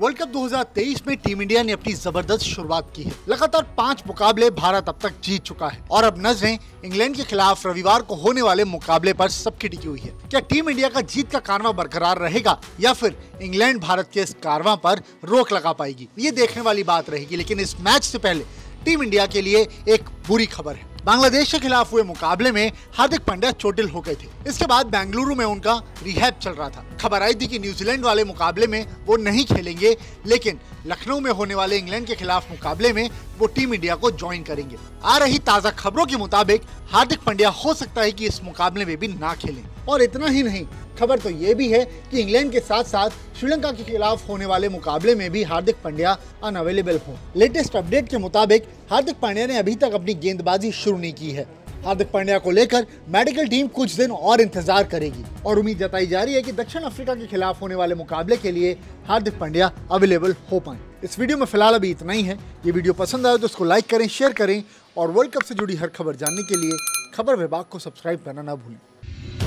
World cup 2023 में team India ने अपनी जबरदस्त शुरुआत की है। लगातार 5 मुकाबले भारत अब तक जीत चुका है और अब नजरें इंग्लैंड के खिलाफ रविवार को होने वाले मुकाबले पर सबकी टिकी हुई है। क्या टीम इंडिया का जीत का कारवां बरकरार रहेगा या फिर इंग्लैंड भारत के इस कारवां पर रोक लगा पाएगी, ये देखने वाली बात रहेगी। लेकिन इस मैच से पहले टीम इंडिया के लिए एक बुरी खबर है। बांग्लादेश के खिलाफ हुए मुकाबले में हार्दिक पांड्या चोटिल हो गए थे। इसके बाद बेंगलुरु में उनका रिहैब चल रहा था। खबर आई थी कि न्यूजीलैंड वाले मुकाबले में वो नहीं खेलेंगे, लेकिन लखनऊ में होने वाले इंग्लैंड के खिलाफ मुकाबले में वो टीम इंडिया को ज्वाइन करेंगे। आ रही ताज़ा खबरों के मुताबिक हार्दिक पांड्या हो सकता है कि इस मुकाबले में भी ना खेलें। और इतना ही नहीं, खबर तो ये भी है कि इंग्लैंड के साथ साथ श्रीलंका के खिलाफ होने वाले मुकाबले में भी हार्दिक पांड्या अनअवेलेबल हो। लेटेस्ट अपडेट के मुताबिक हार्दिक पांड्या ने अभी तक अपनी गेंदबाजी शुरू नहीं की है। हार्दिक पांड्या को लेकर मेडिकल टीम कुछ दिन और इंतजार करेगी और उम्मीद जताई जा रही है कि दक्षिण अफ्रीका के खिलाफ होने वाले मुकाबले के लिए हार्दिक पांड्या अवेलेबल हो पाए। इस वीडियो में फिलहाल अभी इतना ही है। ये वीडियो पसंद आए तो उसको लाइक करें, शेयर करें और वर्ल्ड कप से जुड़ी हर खबर जानने के लिए खबर विभाग को सब्सक्राइब करना ना भूलें।